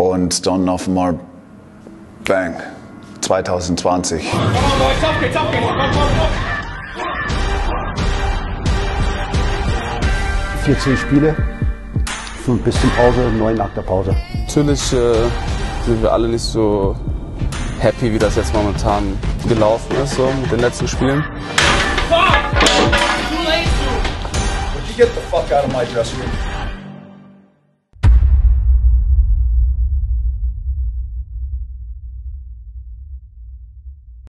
Und dann auf einmal, bang, 2020. Hier 10 Spiele, 5 bis zum Pause, 9 nach der Pause. Natürlich sind wir alle nicht so happy, wie das jetzt momentan gelaufen ist, so mit den letzten Spielen. Fuck! Too late, dude! But you get the fuck out of my dressing room.